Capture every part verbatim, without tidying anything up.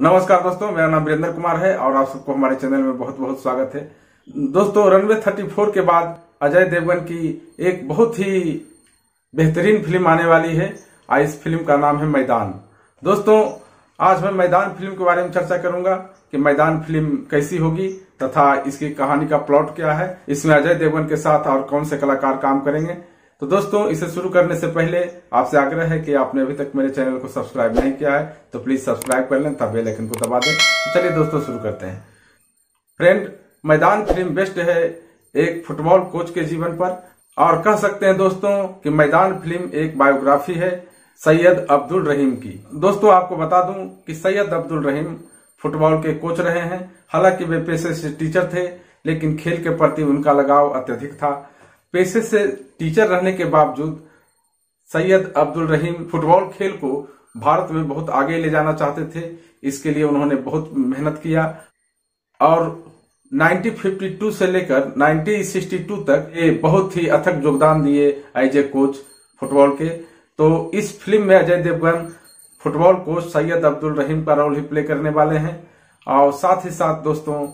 नमस्कार दोस्तों, मेरा नाम बिरेंद्र कुमार है और आप सबको हमारे चैनल में बहुत बहुत स्वागत है। दोस्तों, रनवे चौंतीस के बाद अजय देवगन की एक बहुत ही बेहतरीन फिल्म आने वाली है। आज इस फिल्म का नाम है मैदान। दोस्तों, आज मैं मैदान फिल्म के बारे में चर्चा करूंगा कि मैदान फिल्म कैसी होगी तथा इसकी कहानी का प्लॉट क्या है, इसमें अजय देवगन के साथ और कौन से कलाकार काम करेंगे। तो दोस्तों, इसे शुरू करने से पहले आपसे आग्रह है कि आपने अभी तक मेरे चैनल को सब्सक्राइब नहीं किया है तो प्लीज सब्सक्राइब कर लें तथा बेल आइकन को दबा दें। तो चलिए दोस्तों शुरू करते हैं। फ्रेंड, मैदान फिल्म बेस्ट है एक फुटबॉल कोच के जीवन पर, और कह सकते हैं दोस्तों कि मैदान फिल्म एक बायोग्राफी है सैयद अब्दुल रहीम की। दोस्तों, आपको बता दूं कि सैयद अब्दुल रहीम फुटबॉल के कोच रहे हैं। हालांकि वे पेशे से टीचर थे, लेकिन खेल के प्रति उनका लगाव अत्यधिक था। पेशे से टीचर रहने के बावजूद सैयद अब्दुल रहीम फुटबॉल खेल को भारत में बहुत आगे ले जाना चाहते थे। इसके लिए उन्होंने बहुत मेहनत किया और उन्नीस सौ बावन से लेकर उन्नीस सौ बासठ तक ये बहुत ही अथक योगदान दिए एज ए कोच फुटबॉल के। तो इस फिल्म में अजय देवगन फुटबॉल कोच सैयद अब्दुल रहीम का रोल ही प्ले करने वाले हैं। और साथ ही साथ दोस्तों,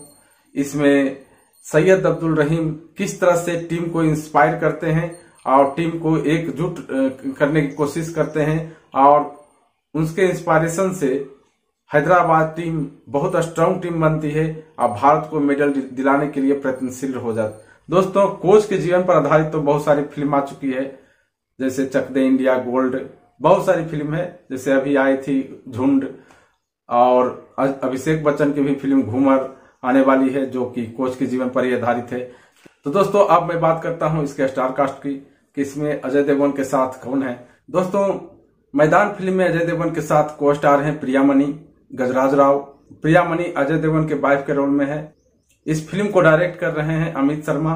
इसमें सैयद अब्दुल रहीम किस तरह से टीम को इंस्पायर करते हैं और टीम को एकजुट करने की कोशिश करते हैं, और उनके इंस्पायरेशन से हैदराबाद टीम बहुत स्ट्रांग टीम बनती है और भारत को मेडल दिलाने के लिए प्रयत्नशील हो जाती है। दोस्तों, कोच के जीवन पर आधारित तो बहुत सारी फिल्म आ चुकी है, जैसे चक दे इंडिया, गोल्ड, बहुत सारी फिल्म है। जैसे अभी आई थी झुंड, और अभिषेक बच्चन की भी फिल्म घूमर आने वाली है जो कि कोच के जीवन पर ही आधारित है। तो दोस्तों, अब मैं बात करता हूं इसके स्टार कास्ट की कि इसमें अजय देवगन के साथ कौन है। दोस्तों, मैदान फिल्म में अजय देवगन के साथ को स्टार हैं प्रियामणि, गजराज राव। प्रियामणि अजय देवगन के वाइफ के रोल में है। इस फिल्म को डायरेक्ट कर रहे हैं Amit Sharma.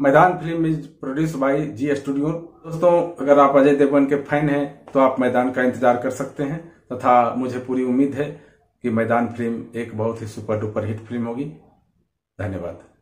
Maidaan film is produce by Zee studio. दोस्तों, अगर आप अजय देवगन के फैन हैं तो आप मैदान का इंतजार कर सकते हैं, तथा मुझे पूरी उम्मीद है कि मैदान फिल्म एक बहुत ही सुपर डुपर हिट फिल्म होगी। धन्यवाद।